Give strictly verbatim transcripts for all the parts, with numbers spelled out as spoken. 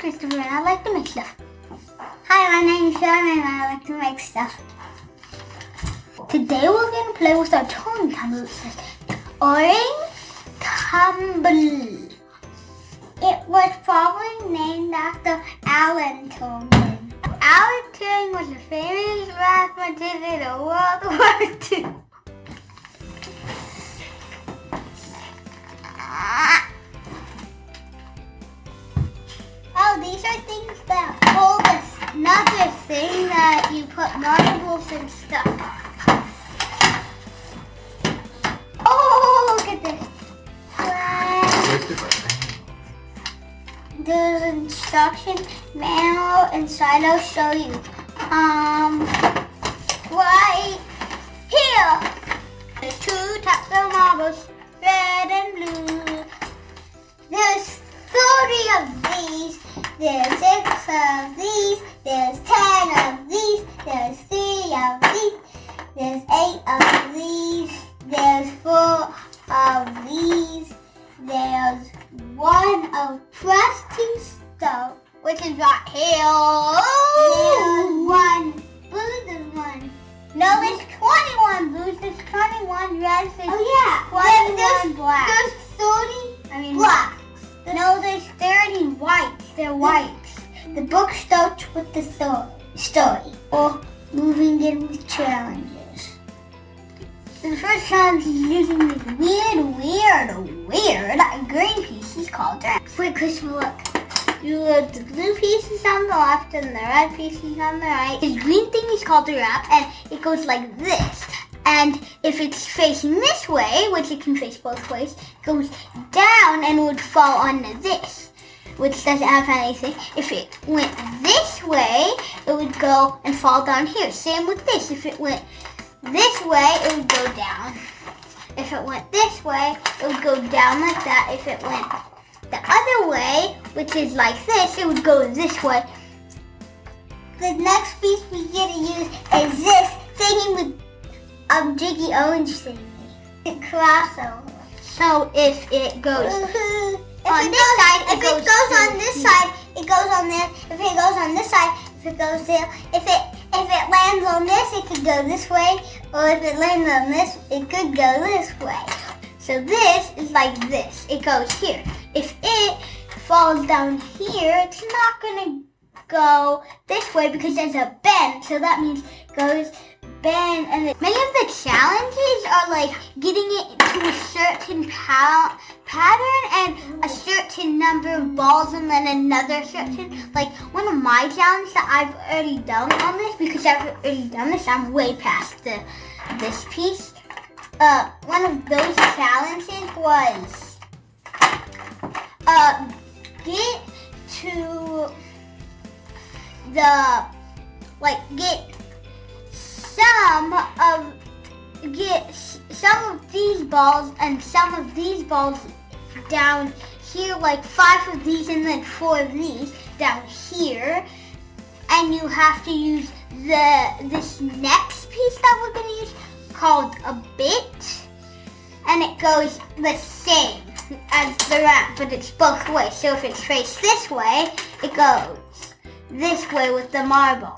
Christopher and I like to make stuff. Hi, my name is Sean and I like to make stuff. Today we're going to play with our Turing Tumble. It says Turing Tumble. It was probably named after Alan Turing. Alan Turing was a famous mathematician in World War Two. These are things that hold another thing that you put notables and stuff. Oh, look at this. What? There's an instruction manual inside. I'll show you. Um, right here. There's two types of marbles, red and blue. There's thirty of these. There's six of these, there's ten of these, there's three of these, there's eight of these, there's four of these, there's one of Preston Stone, which is right here. Oh! There's one blue, there's one. No, there's twenty-one blues, there's twenty-one reds, there's oh, yeah. twenty-one there's, black. There's thirty I mean, black. No, there's thirty whites. They're whites. The book starts with the story, or moving in with challenges. The first challenge is using these weird, weird, weird green pieces called drinks. Wait, Christopher, look. You look the blue pieces on the left and the red pieces on the right. This green thing is called a wrap, and it goes like this. And if it's facing this way, which it can face both ways, it goes down and would fall onto this, which doesn't have anything. If it went this way, it would go and fall down here. Same with this. If it went this way, it would go down. If it went this way, it would go down like that. If it went the other way, which is like this, it would go this way. The next piece we get to use is this thingy with of Jiggy Orange thingy. It crossover. So if it goes if on it this goes, side, it if goes it goes on this here. side, it goes on there. If it goes on this side, if it goes there. If it if it lands on this, it could go this way. Or if it lands on this, it could go this way. So this is like this. It goes here. If it falls down here, it's not gonna go this way because there's a bend. So that means it goes. Ben, and many of the challenges are like getting it to a certain pa pattern and a certain number of balls and then another certain, like one of my challenges that I've already done on this, because I've already done this, I'm way past the this piece. Uh, one of those challenges was uh, get to the, like get Some of get some of these balls and some of these balls down here, like five of these and then four of these down here, and you have to use the this next piece that we're gonna use called a bit, and it goes the same as the wrap, but it's both ways. So if it's faced this way, it goes this way with the marble.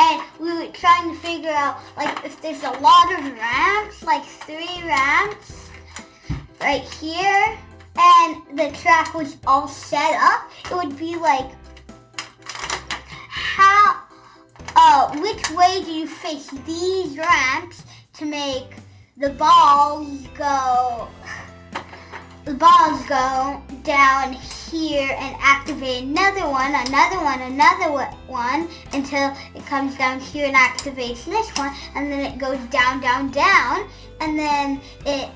And we were trying to figure out, like, if there's a lot of ramps, like three ramps right here, and the track was all set up, it would be like, how, uh, which way do you face these ramps to make the balls go, the balls go down here? Here and activate another one, another one, another one until it comes down here and activates this one, and then it goes down, down, down, and then it,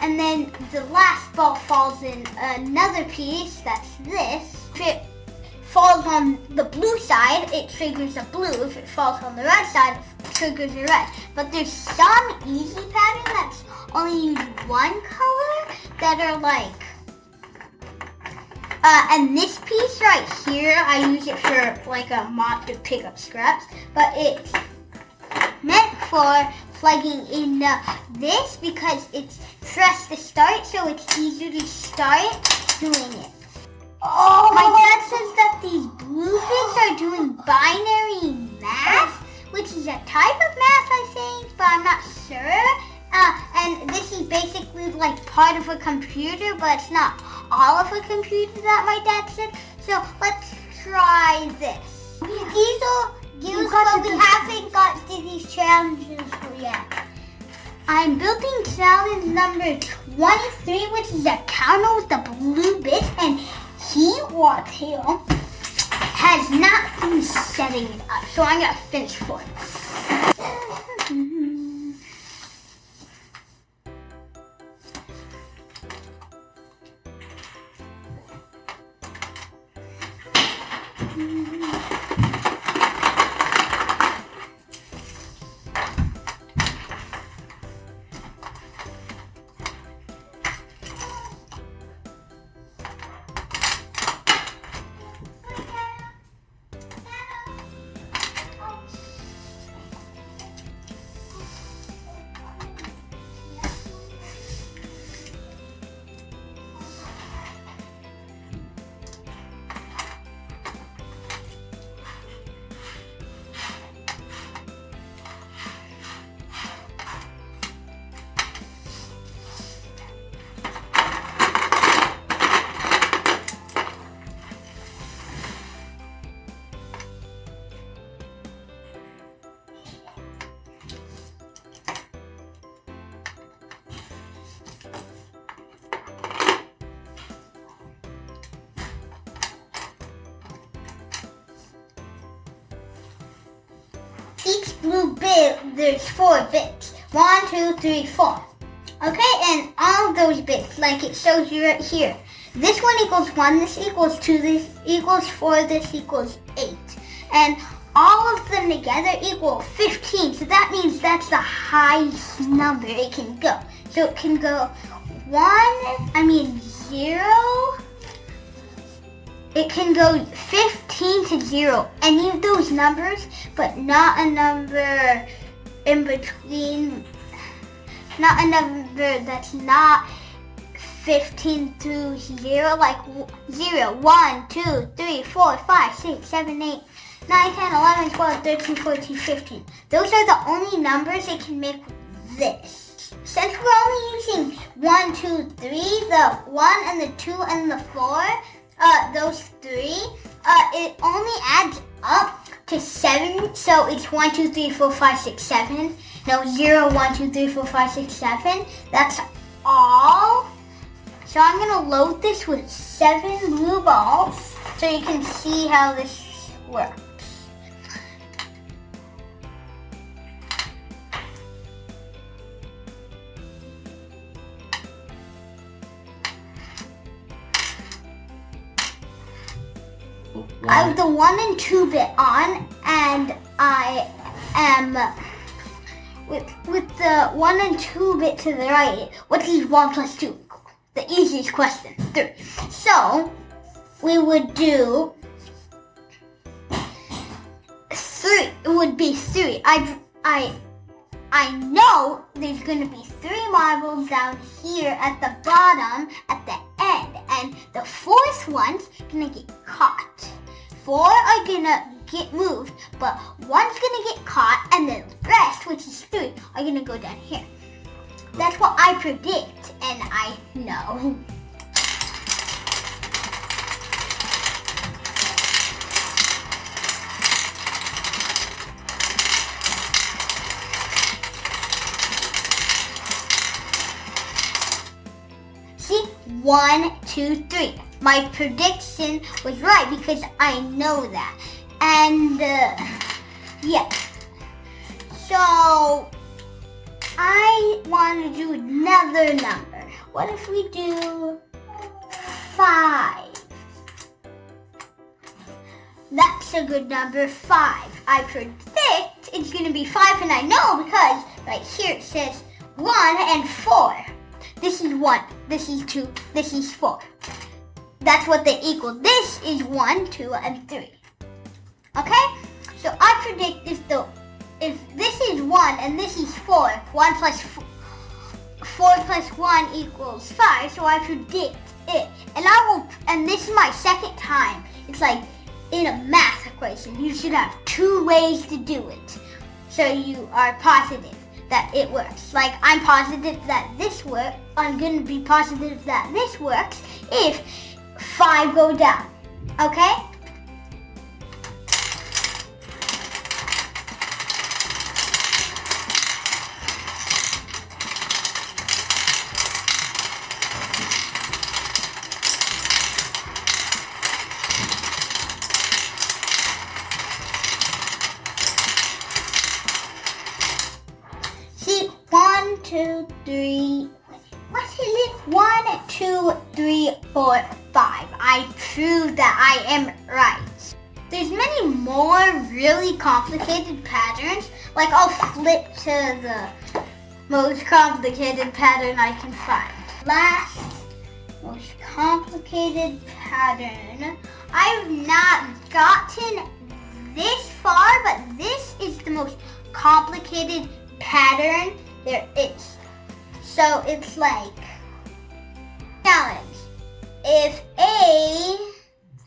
and then the last ball falls in another piece. That's this. If it falls on the blue side, it triggers a blue. If it falls on the red side, it triggers a red. But there's some easy pattern that's only use one color that are like. Uh, and this piece right here, I use it for like a mop to pick up scraps, but it's meant for plugging in uh, this because it's press to start, so it's easier to start doing it. Oh, my dad says that part of a computer, but it's not all of a computer that my dad said. So let's try this. Yeah. These are useful, but we haven't got to these challenges yet. I'm building challenge number twenty-three, which is a counter with the blue bit, and he or tail has not been setting it up. So I'm gonna finish for it. Each blue bit, there's four bits. One, two, three, four. Okay, and all those bits, like it shows you right here. This one equals one, this equals two, this equals four, this equals eight. And all of them together equal fifteen, so that means that's the highest number it can go. So it can go one, I mean zero. It can go fifteen to zero, any of those numbers, but not a number in between, not a number that's not fifteen through zero, like zero, one, two, three, four, five, six, seven, eight, nine, ten, eleven, twelve, thirteen, fourteen, fifteen. Those are the only numbers it can make with this. Since we're only using one, two, three, the one and the two and the four, Uh, those three, uh, it only adds up to seven, so it's one, two, three, four, five, six, seven. No, zero, one, two, three, four, five, six, seven. That's all. So I'm gonna load this with seven blue balls so you can see how this works. I have the one and two bit on, and I am with with the one and two bit to the right. What is one plus two? The easiest question, three. So we would do three. It would be three. I I I know there's going to be three marbles down here at the bottom at the end, and the fourth one's gonna get caught. Four are gonna get moved, but one's gonna get caught, and the rest, which is three, are gonna go down here. That's what I predict, and I know. See? One, two, three. My prediction was right because I know that. And, uh, yeah. So, I want to do another number. What if we do five? That's a good number, five. I predict it's going to be five, and I know because right here it says one and four. This is one, this is two, this is four. That's what they equal. This is one, two, and three. Okay? So I predict if the if this is one and this is four, one plus four, four plus one equals five. So I predict it, and I will. And this is my second time. It's like in a math equation, you should have two ways to do it, so you are positive that it works. Like I'm positive that this works. I'm going to be positive that this works if five go down, okay? Two, three, what is it? One, two, three, four, five. I prove that I am right. There's many more really complicated patterns. Like I'll flip to the most complicated pattern I can find. Last, most complicated pattern. I've not gotten this far, but this is the most complicated pattern there is. So it's like challenge. If A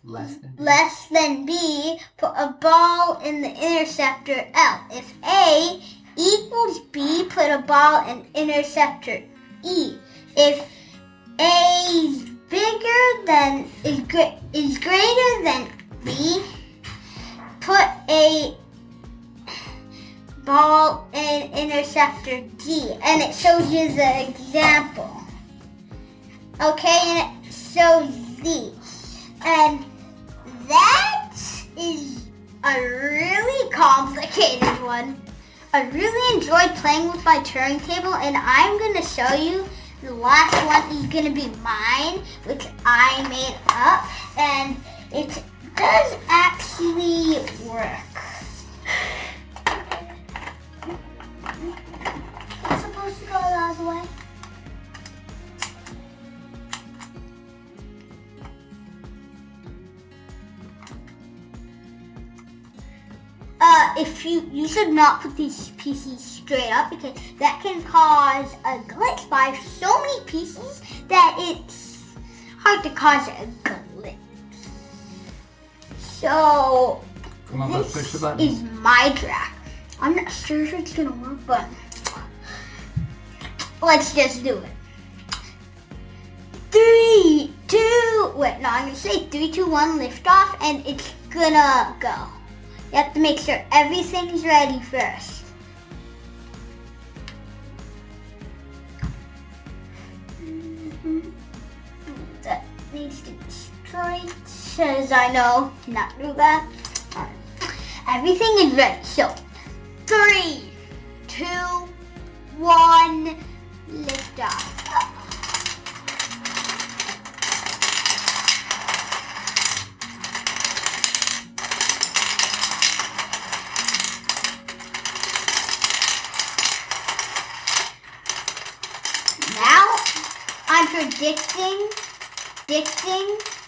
less than, less than B, put a ball in the interceptor L. If A equals B, put a ball in interceptor E. If A is bigger than is gre- is greater than B, put a ball in interceptor D, and it shows you the example. Okay, and it shows these. And that is a really complicated one. I really enjoyed playing with my Turing table, and I'm going to show you the last one is going to be mine, which I made up, and it does actually work. Way. Uh, if you you should not put these pieces straight up because that can cause a glitch by so many pieces that it's hard to cause a glitch. So Come on, this push the button. Is my draft. I'm not sure if it's gonna work, but. Let's just do it. Three, two, wait, no, I'm gonna say three, two, one, lift off, and it's gonna go. You have to make sure everything's ready first. Mm-hmm. That needs to be straight, as I know, not do that. All right. Everything is ready, so three, two, one, lift off. Now I'm predicting, predicting